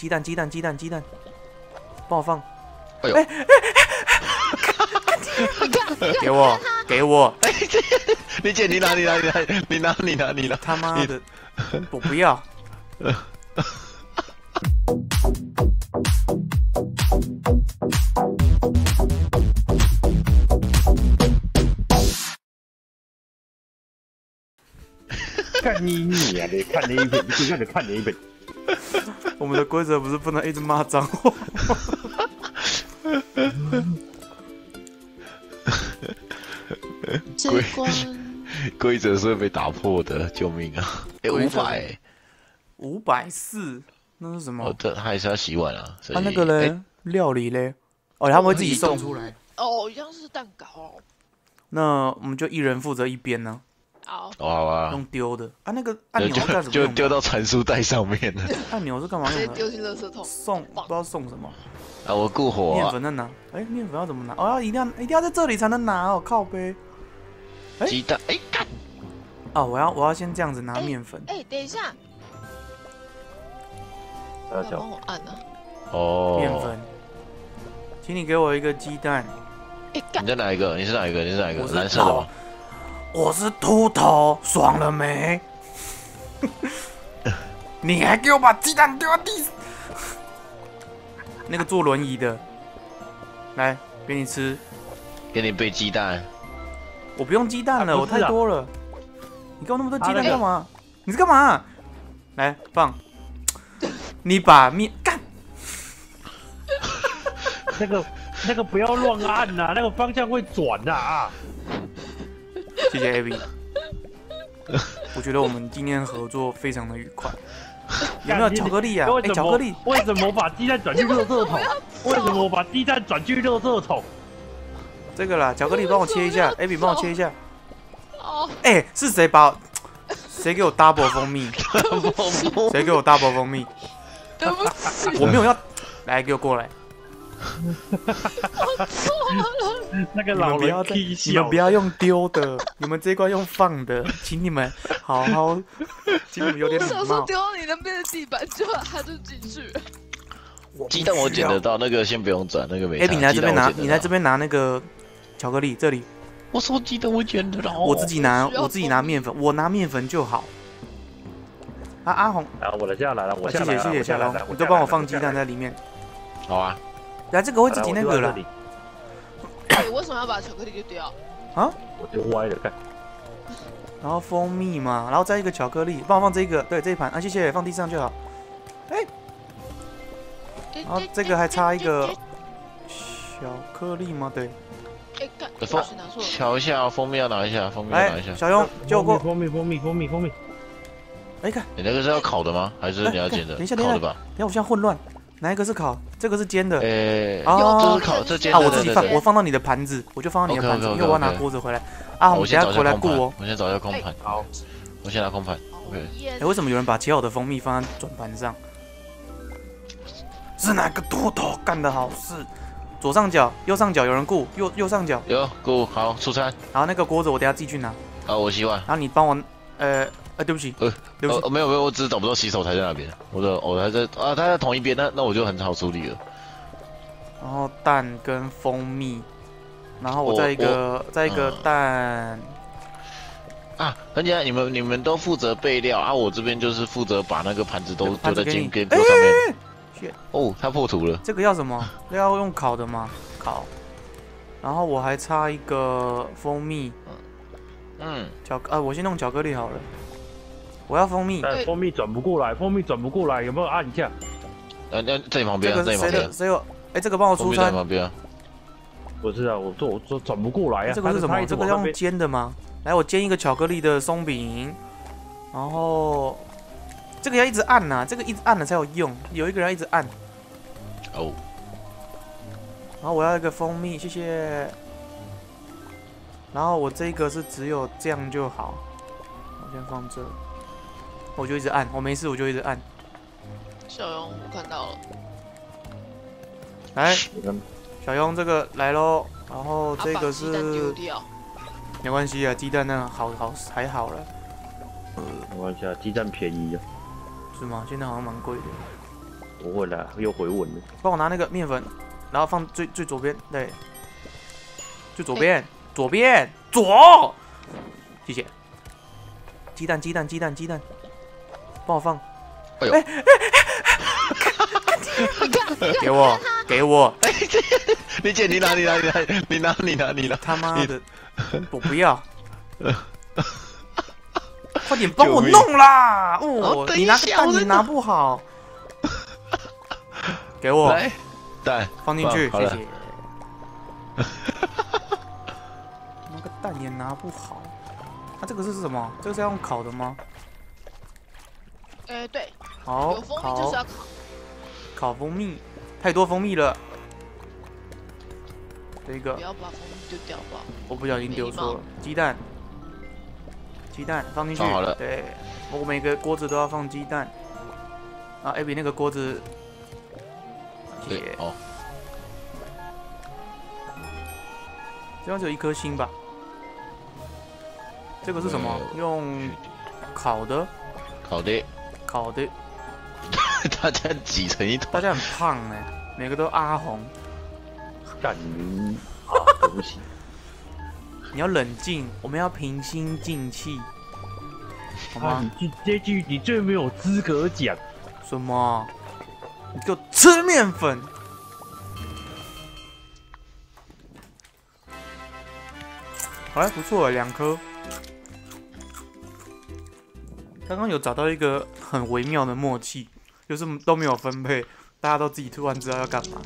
鸡蛋，帮我放。哎呦！给我！你姐，你拿！他妈的，我不要。看你啊！你看你一本，你让你看你一本。我们的规则不是不能一直骂脏话。规则是被打破的，救命啊！哎，540，那是什么？这还是要洗碗啊。他那个嘞，料理嘞，哦，他们会自己送出来。哦，一样是蛋糕。那我们就一人负责一边呢。 好啊，用丢的啊，那个按钮干什么？就丢到传输带上面了。按钮是干嘛用的？丢进垃圾桶。送不知道送什么。啊，我顾火。面粉在哪？哎，面粉要怎么拿？哦，一定要在这里才能拿哦，靠背。鸡蛋，哎干！啊，我要先这样子拿面粉。哎，等一下，要帮我按啊。哦。面粉，请你给我一个鸡蛋。哎干！你在哪一个？你是哪一个？蓝色的吗？ 我是秃头，爽了没？你还给我把鸡蛋丢到地上？那个坐轮椅的，来给你吃，给你备鸡蛋。我不用鸡蛋了，我太多了。你给我那么多鸡蛋干嘛？你是干嘛？来放，你把面干。那个不要乱按呐，那个方向会转的啊。 谢谢 AB， 我觉得我们今天合作非常的愉快。有没有巧克力啊？哎，巧克力！为什么把鸡蛋转去垃圾桶？为什么我把鸡蛋转去垃圾桶？这个啦，巧克力帮我切一下 ，AB 帮我切一下。哦。哎，是谁把？谁给我 double 蜂蜜？谁给我 double 蜂蜜？对不起，我没有要。来，给我过来。 我错了，那个老人你们不要用丢的，你们这一关用放的，请你们好好，请你们有点礼貌。我想说丢到你那边的地板，结果他就进去。鸡蛋我捡得到，那个先不用转，那个没。哎，你来这边拿那个巧克力，这里。我说鸡蛋我捡得到，我自己拿面粉，我拿面粉就好。啊，阿红，啊，我的下来了，我下来了，谢谢阿红，你都帮我放鸡蛋在里面。好啊。 来，这个会自己那个了。你为什么要把巧克力给丢？啊？我丢歪了，看。然后蜂蜜嘛，然后再一个巧克力，帮我放这个，对这一盘啊，谢谢，放地上就好。哎。然后这个还差一个巧克力吗？对。瞧一下，蜂蜜要拿一下，蜂蜜要拿一下。小勇，借我过。蜂蜜。哎，看。你那个是要烤的吗？还是你要煎的？烤的吧。等下，我现在混乱。 哪一个是烤？这个是煎的。诶，哦，这是烤，这煎的。啊，我自己放，我放到你的盘子，我就放到你的盘子，因为我要拿锅子回来。啊，我等下回来顾哦。我先找一下空盘。好，我先拿空盘。OK。哎，为什么有人把切好的蜂蜜放在转盘上？是哪个秃头干的好事？左上角、右上角有人顾，右上角有顾。好，出餐。然后那个锅子我等下自己去拿。好，我洗碗。然后你帮我，对不起，对不起，没有，我只是找不到洗手台在那边，我还在啊，它在同一边，那我就很好处理了。然后蛋跟蜂蜜，然后我再一个蛋。啊，很简单，你们都负责备料啊，我这边就是负责把那个盘子都丢在金边锅上面。哦，它破图了。这个要什么？要用烤的吗？烤。然后我还差一个蜂蜜。嗯，我先弄巧克力好了。 我要蜂蜜，但蜂蜜转不过来，有没有按一下？在你旁边，在你旁边。谁有？哎，这个帮我出餐。不是啊，我转不过来呀。这个是什么？这个要用煎的吗？来，我煎一个巧克力的松饼，然后这个要一直按呐，这个一直按了才有用，有一个人要一直按。哦。然后我要一个蜂蜜，谢谢。然后我这个是只有这样就好，我先放这。 我就一直按，我没事，我就一直按。小勇，我看到了。来，小勇，这个来咯。然后这个是。没关系啊，鸡蛋那好还好了。没关系啊，鸡蛋便宜啊。是吗？现在好像蛮贵的。我回来了，又回稳了。帮我拿那个面粉，然后放最左边，对，最左边，左边，左。谢谢。鸡蛋，帮我放。哎呦！给我！你姐，你拿！他妈的！我不要！快点帮我弄啦！哦，你拿个蛋，你拿不好。给我蛋，放进去，谢谢。那个蛋也拿不好。它这个是什么？这个是要用烤的吗？对。好，有蜂蜜就是要烤。烤蜂蜜，太多蜂蜜了。这个不要把蜂蜜丢掉吧。我不小心丢错了，鸡蛋放进去。好了。对，我每个锅子都要放鸡蛋。啊 ，Abby 那个锅子。 对哦，这样只有一颗星吧？这个是什么？用烤的。大家挤成一团，大家很胖哎，每个都阿红。干你啊！对不起，你要冷静，我们要平心静气，好吗？这句你最没有资格讲。什么？ 你给我吃面粉！好像不错哎，2颗。刚刚有找到一个很微妙的默契，就是都没有分配，大家都自己突然知道要干嘛。